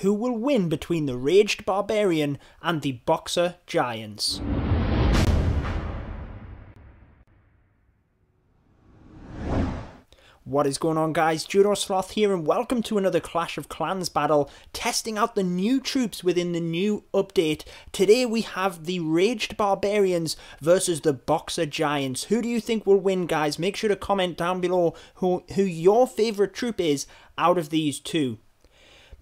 who will win between the Raged Barbarian and the Boxer Giants. What is going on, guys? Judo Sloth here, and welcome to another Clash of Clans battle, testing out the new troops within the new update. Today we have the Raged Barbarians versus the Boxer Giants. Who do you think will win, guys? Make sure to comment down below who your favourite troop is out of these two.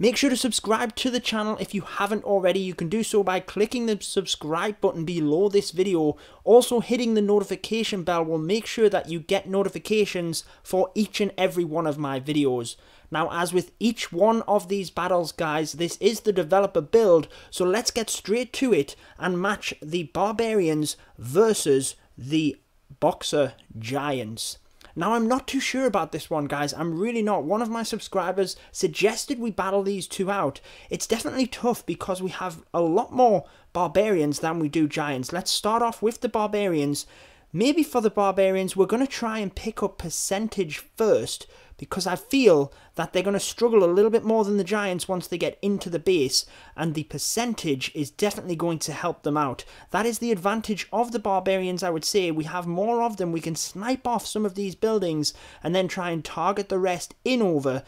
Make sure to subscribe to the channel if you haven't already. You can do so by clicking the subscribe button below this video. Also, hitting the notification bell will make sure that you get notifications for each and every one of my videos. Now, as with each one of these battles, guys, this is the developer build, so let's get straight to it and match the Barbarians versus the Boxer Giants. Now, I'm not too sure about this one, guys. I'm really not. One of my subscribers suggested we battle these two out. It's definitely tough because we have a lot more Barbarians than we do Giants. Let's start off with the Barbarians. Maybe for the Barbarians, we're going to try and pick up percentage first, because I feel that they're going to struggle a little bit more than the Giants once they get into the base, and the percentage is definitely going to help them out. That is the advantage of the Barbarians, I would say. We have more of them. We can snipe off some of these buildings and then try and target the rest in over,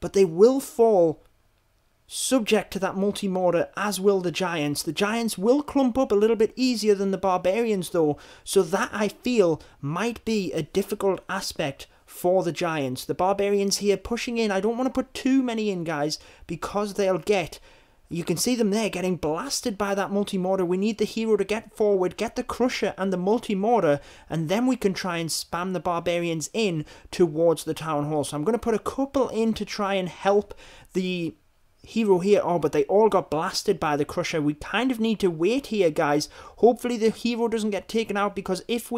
but they will fall subject to that multi mortar, as will the Giants. The Giants will clump up a little bit easier than the Barbarians though, so that I feel might be a difficult aspect for the Giants. The Barbarians here pushing in. I don't want to put too many in, guys, because they'll get, you can see them there getting blasted by that multi-mortar. We need the hero to get forward, get the Crusher and the multi-mortar, and then we can try and spam the Barbarians in towards the Town Hall. So I'm going to put a couple in to try and help the hero here. Oh, but they all got blasted by the Crusher. We kind of need to wait here, guys. Hopefully the hero doesn't get taken out, because if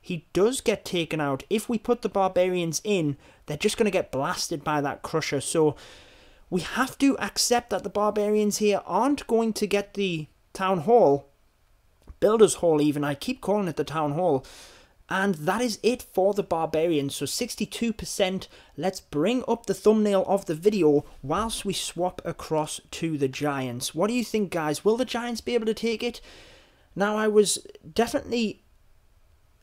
he does get taken out, if we put the Barbarians in, they're just going to get blasted by that Crusher. So we have to accept that the Barbarians here aren't going to get the Town Hall, Builder's Hall even. I keep calling it the Town Hall. And that is it for the Barbarians, so 62%. Let's bring up the thumbnail of the video whilst we swap across to the Giants. What do you think, guys? Will the Giants be able to take it? Now, I was definitely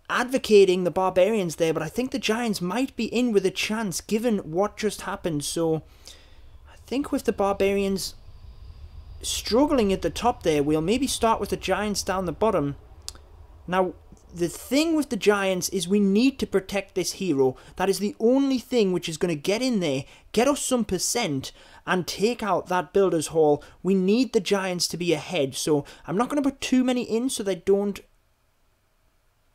advocating the Barbarians there, but I think the Giants might be in with a chance given what just happened. So I think with the Barbarians struggling at the top there, we'll maybe start with the Giants down the bottom. Now, the thing with the Giants is we need to protect this hero. That is the only thing which is going to get in there, get us some percent, and take out that Builder's Hall. We need the Giants to be ahead, so I'm not going to put too many in so they don't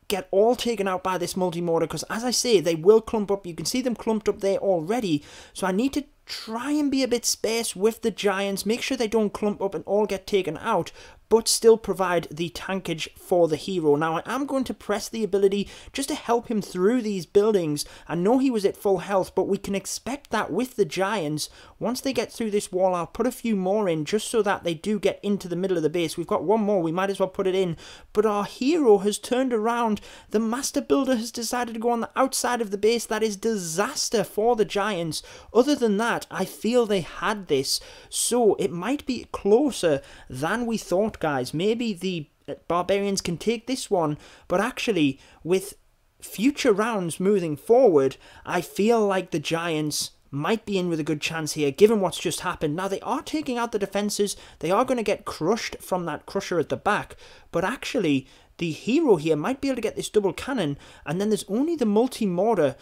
get all taken out by this multi-mortar, because as I say, they will clump up. You can see them clumped up there already, so I need to try and be a bit sparse with the Giants, make sure they don't clump up and all get taken out, but still provide the tankage for the hero. Now, I am going to press the ability just to help him through these buildings. I know he was at full health, but we can expect that with the Giants. Once they get through this wall, I'll put a few more in just so that they do get into the middle of the base. We've got one more, we might as well put it in. But our hero has turned around. The Master Builder has decided to go on the outside of the base. That is disaster for the Giants. Other than that, I feel they had this, so it might be closer than we thought, guys. Maybe the Barbarians can take this one, but actually with future rounds moving forward, I feel like the Giants might be in with a good chance here given what's just happened. Now, they are taking out the defenses. They are going to get crushed from that Crusher at the back, but actually the hero here might be able to get this double cannon, and then there's only the multi-mortar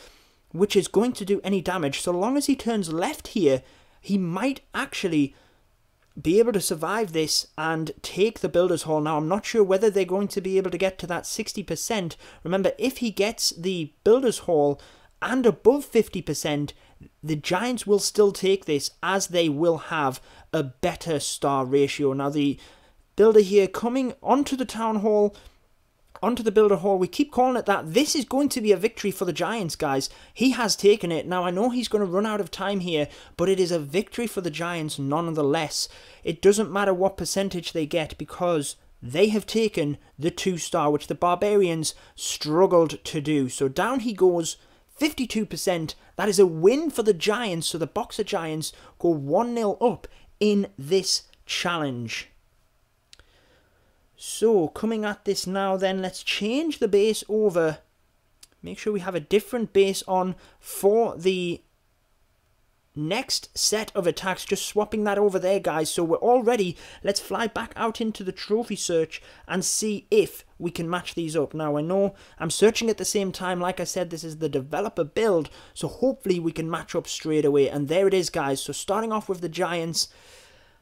which is going to do any damage. So long as he turns left here, he might actually be able to survive this and take the Builder's Hall. Now, I'm not sure whether they're going to be able to get to that 60%. Remember, if he gets the Builder's Hall and above 50%, the Giants will still take this, as they will have a better star ratio. Now, the Builder here coming onto the Town Hall, onto the Builder Hall. We keep calling it that. This is going to be a victory for the Giants, guys. He has taken it. Now, I know he's going to run out of time here, but it is a victory for the Giants nonetheless. It doesn't matter what percentage they get, because they have taken the 2-star, which the Barbarians struggled to do. So down he goes, 52%. That is a win for the Giants. So the Boxer Giants go 1-0 up in this challenge. So coming at this now then, let's change the base over. Make sure we have a different base on for the next set of attacks. Just swapping that over there, guys. So we're all ready. Let's fly back out into the trophy search and see if we can match these up. Now I know I'm searching at the same time. Like I said, this is the developer build. So hopefully we can match up straight away. And there it is, guys. So starting off with the Giants.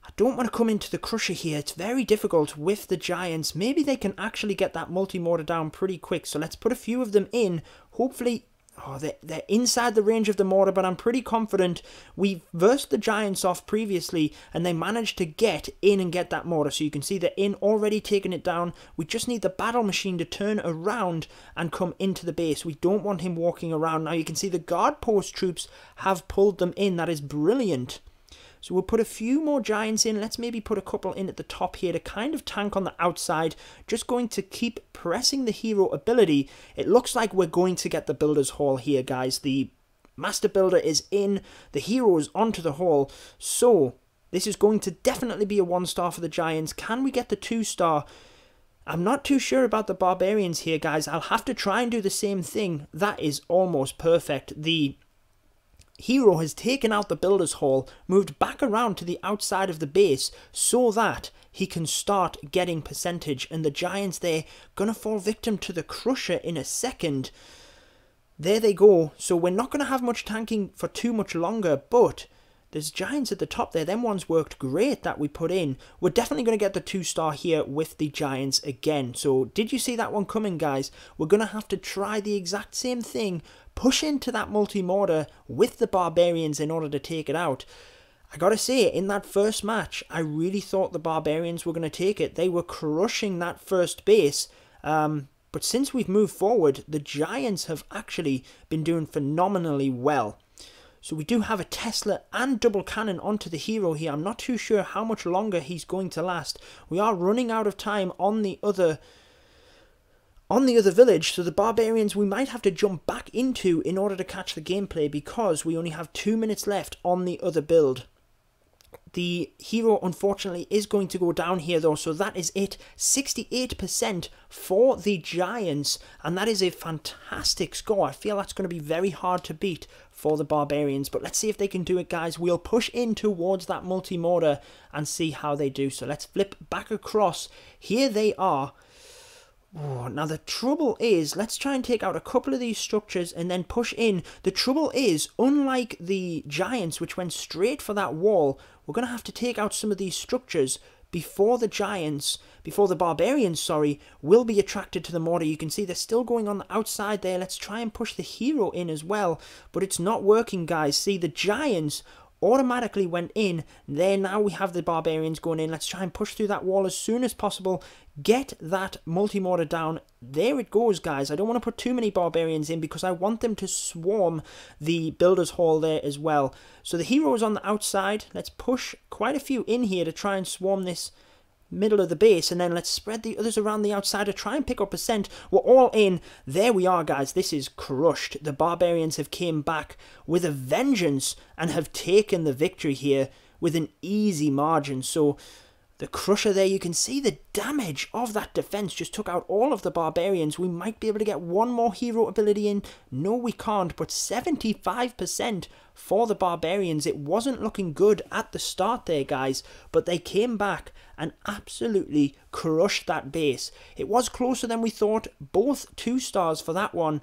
I don't want to come into the Crusher here. It's very difficult with the Giants. Maybe they can actually get that Multi Mortar down pretty quick. So let's put a few of them in. Hopefully... oh, they're inside the range of the mortar, but I'm pretty confident we've versed the Giants off previously and they managed to get in and get that mortar. So you can see they're in, already taking it down. We just need the Battle Machine to turn around and come into the base. We don't want him walking around. Now you can see the guard post troops have pulled them in. That is brilliant. So we'll put a few more Giants in. Let's maybe put a couple in at the top here to kind of tank on the outside. Just going to keep pressing the hero ability. It looks like we're going to get the Builder's Hall here, guys. The Master Builder is in. The hero is onto the hall. So this is going to definitely be a 1-star for the Giants. Can we get the 2-star? I'm not too sure about the Barbarians here, guys. I'll have to try and do the same thing. That is almost perfect. The hero has taken out the Builder's Hall, moved back around to the outside of the base so that he can start getting percentage, and the Giants there gonna fall victim to the Crusher in a second. There they go. So we're not gonna have much tanking for too much longer, but there's Giants at the top there. Them ones worked great that we put in. We're definitely going to get the 2-star here with the Giants again. So did you see that one coming, guys? We're going to have to try the exact same thing. Push into that Multi-Mortar with the Barbarians in order to take it out. I got to say, in that first match, I really thought the Barbarians were going to take it. They were crushing that first base. But since we've moved forward, the Giants have actually been doing phenomenally well. So we do have a Tesla and double cannon onto the hero here. I'm not too sure how much longer he's going to last. We are running out of time on the other village. So the Barbarians we might have to jump back into in order to catch the gameplay, because we only have 2 minutes left on the other build. The hero, unfortunately, is going to go down here, though, so that is it. 68% for the Giants, and that is a fantastic score. I feel that's going to be very hard to beat for the Barbarians, but let's see if they can do it, guys. We'll push in towards that Multi-Mortar and see how they do. So let's flip back across. Here they are. Ooh, now the trouble is, let's try and take out a couple of these structures and then push in. The trouble is, unlike the Giants, which went straight for that wall, we're going to have to take out some of these structures before the Giants, before the Barbarians, sorry, will be attracted to the mortar. You can see they're still going on the outside there. Let's try and push the hero in as well, but it's not working, guys. See, the Giants automatically went in. There, now we have the Barbarians going in. Let's try and push through that wall as soon as possible. Get that Multi-Mortar down. There it goes, guys. I don't want to put too many Barbarians in because I want them to swarm the Builder's Hall there as well. So the hero's on the outside. Let's push quite a few in here to try and swarm this middle of the base, and then let's spread the others around the outside to try and pick up percent. We're all in. There we are, guys. This is crushed. The Barbarians have came back with a vengeance and have taken the victory here with an easy margin. So the Crusher there, you can see the damage of that defense just took out all of the Barbarians. We might be able to get one more hero ability in. No, we can't, but 75% for the Barbarians. It wasn't looking good at the start there, guys, but they came back and absolutely crushed that base. It was closer than we thought. Both 2-stars for that one.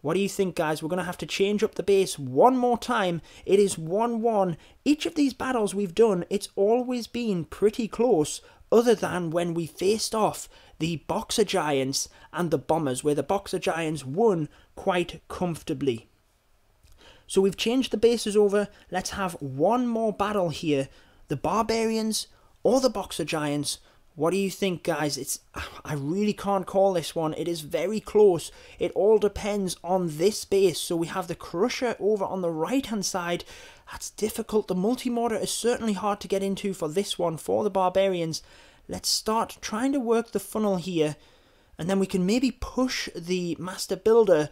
What do you think, guys? We're going to have to change up the base one more time. It is 1-1. Each of these battles we've done, it's always been pretty close, other than when we faced off the Boxer Giants and the Bombers, where the Boxer Giants won quite comfortably. So we've changed the bases over. Let's have one more battle here. The Barbarians or the Boxer Giants. What do you think, guys? I really can't call this one. It is very close. It all depends on this base. So we have the Crusher over on the right-hand side. That's difficult. The Multi-Mortar is certainly hard to get into for this one, for the Barbarians. Let's start trying to work the funnel here. And then we can maybe push the Master Builder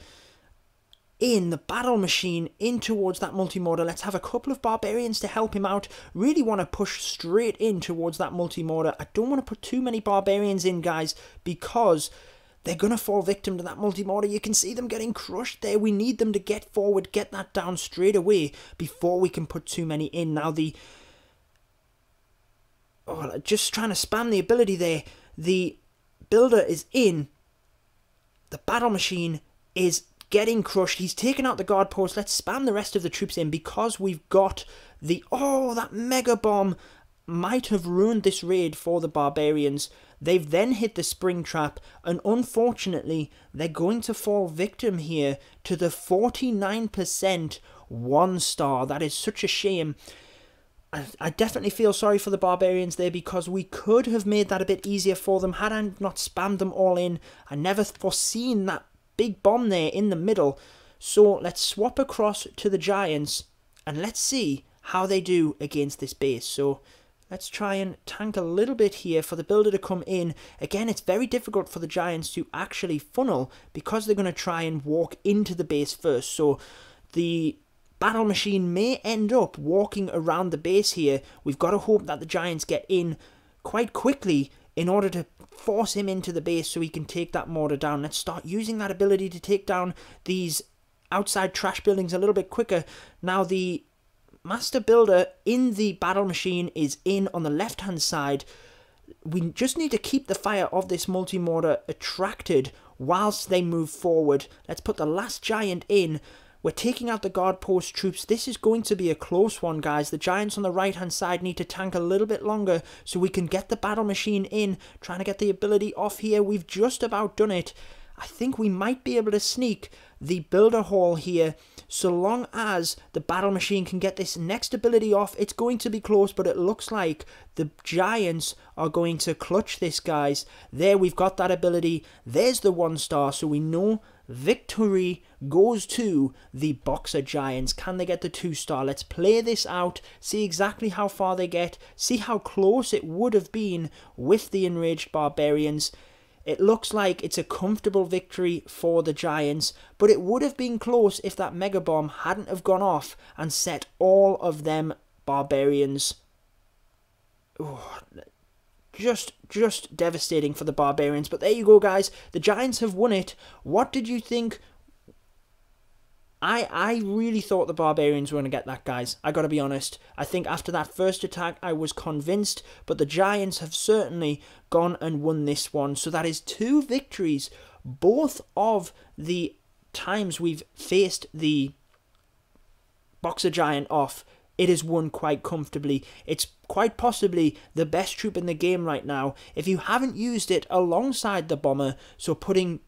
in the Battle Machine in towards that multi-mortar. Let's have a couple of Barbarians to help him out. Really want to push straight in towards that multi-mortar. I don't want to put too many Barbarians in, guys, because they're going to fall victim to that multi-mortar. You can see them getting crushed there. We need them to get forward, get that down straight away before we can put too many in. Now the... oh, just trying to spam the ability there. The Builder is in. The Battle Machine is getting crushed. He's taken out the guard post. Let's spam the rest of the troops in because we've got the... oh, that Mega Bomb might have ruined this raid for the Barbarians. They've then hit the spring trap, and unfortunately they're going to fall victim here to the 49% one star. That is such a shame. I definitely feel sorry for the Barbarians there, because we could have made that a bit easier for them had I not spammed them all in. I never foreseen that big bomb there in the middle. So let's swap across to the Giants and let's see how they do against this base. So let's try and tank a little bit here for the Builder to come in. Again, it's very difficult for the Giants to actually funnel because they're going to try and walk into the base first. So the Battle Machine may end up walking around the base here. We've got to hope that the Giants get in quite quickly in order to force him into the base so he can take that mortar down. Let's start using that ability to take down these outside trash buildings a little bit quicker. Now the Master Builder in the Battle Machine is in on the left hand side. We just need to keep the fire of this multi-mortar attracted whilst they move forward. Let's put the last Giant in. We're taking out the guard post troops. This is going to be a close one, guys. The Giants on the right hand side need to tank a little bit longer so we can get the Battle Machine in. Trying to get the ability off here. We've just about done it. I think we might be able to sneak the Builder Hall here, so long as the Battle Machine can get this next ability off. It's going to be close, but it looks like the Giants are going to clutch this, guys. There, we've got that ability. There's the one star, so we know victory goes to the Boxer Giants. Can they get the two star? Let's play this out, see exactly how far they get, see how close it would have been with the Enraged Barbarians. It looks like it's a comfortable victory for the Giants, but it would have been close if that Mega Bomb hadn't have gone off and set all of them Barbarians. Ooh, just devastating for the Barbarians. But there you go, guys. The Giants have won it. What did you think? I really thought the Barbarians were going to get that, guys. I got to be honest. I think after that first attack, I was convinced. But the Giants have certainly gone and won this one. So that is two victories. Both of the times we've faced the Boxer Giant off, it is won quite comfortably. It's quite possibly the best troop in the game right now. If you haven't used it alongside the Bomber, so putting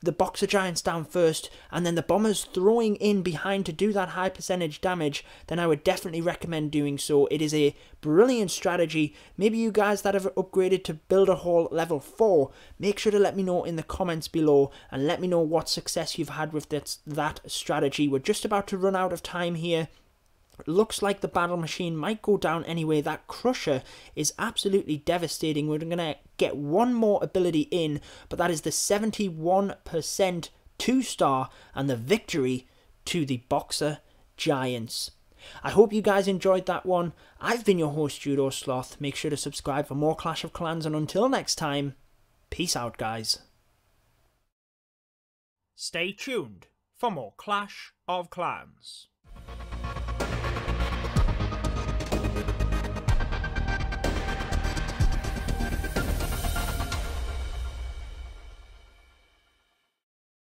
the Boxer Giants down first and then the Bombers throwing in behind to do that high percentage damage, then I would definitely recommend doing so. It is a brilliant strategy. Maybe you guys that have upgraded to Builder Hall level 4, make sure to let me know in the comments below and let me know what success you've had with that strategy. We're just about to run out of time here. Looks like the Battle Machine might go down anyway. That Crusher is absolutely devastating. We're going to get one more ability in, but that is the 71% 2-star and the victory to the Boxer Giants. I hope you guys enjoyed that one. I've been your host, Judo Sloth. Make sure to subscribe for more Clash of Clans, and until next time, peace out, guys. Stay tuned for more Clash of Clans.